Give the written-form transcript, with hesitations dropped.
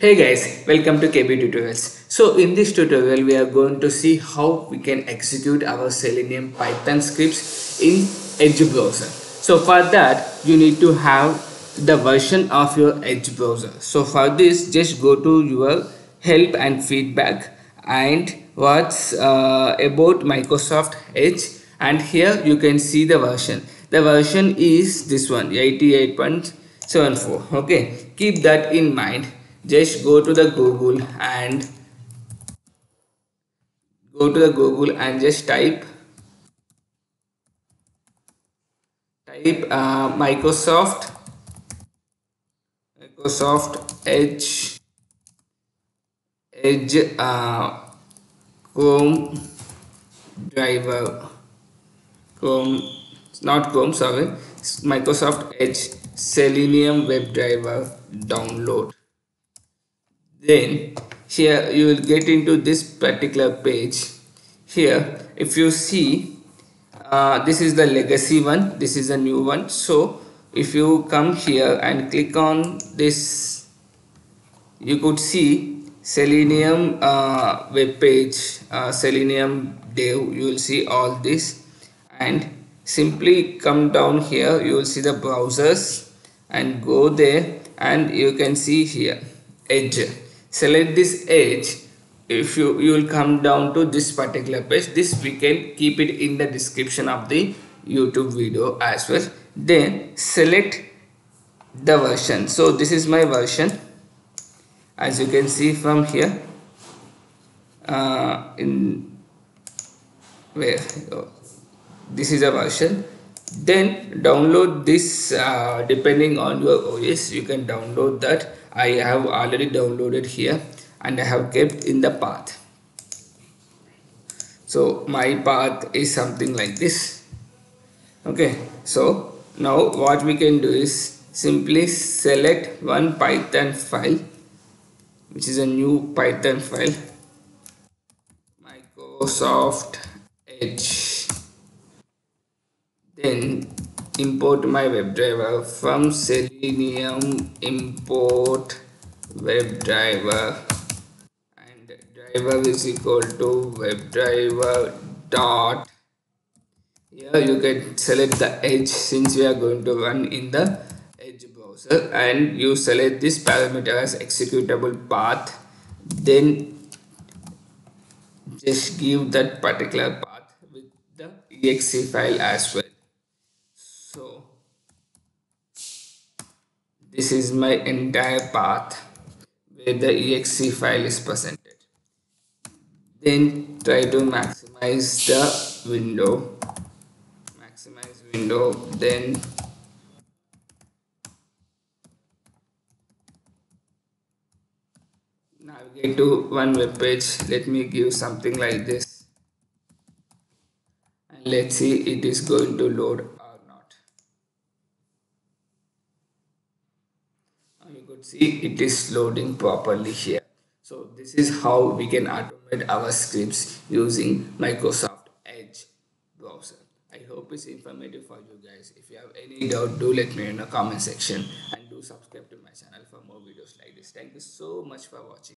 Hey guys, welcome to KB Tutorials. So in this tutorial we are going to see how we can execute our Selenium Python scripts in Edge browser. So for that you need to have the version of your Edge browser. So for this just go to your help and feedback and what's about Microsoft Edge, and here you can see the version. The version is this one, 88.74. Okay, keep that in mind. Just go to the Google and just type Microsoft Edge Microsoft Edge Selenium Web Driver download. Then here you will get into this particular page. Here if you see this is the legacy one, this is the new one. So if you come here and click on this, you could see Selenium web page, Selenium dev, you will see all this, and simply come down here, you will see the browsers and go there, and you can see here Edge. Select this Edge. If you will come down to this particular page. This we can keep it in the description of the YouTube video as well. Then select the version. So this is my version, as you can see from here. This is a version. Then download this depending on your OS. You can download that. I have already downloaded here and I have kept in the path. So my path is something like this. Okay, so now what we can do is simply select one Python file, which is a new Python file, Microsoft Edge. Then import my web driver from Selenium import web driver, and driver is equal to web driver dot. Here you can select the Edge, since we are going to run in the Edge browser, and you select this parameter as executable path. Then just give that particular path with the exe file as well. So this is my entire path where the exe file is presented. Then try to maximize the window. Maximize window. Then navigate to one web page. Let me give something like this. And let's see it is going to load. See, it is loading properly here. So this is how we can automate our scripts using Microsoft Edge browser. I hope it's informative for you guys. If you have any doubt, do let me know in the comment section, and do subscribe to my channel for more videos like this. Thank you so much for watching.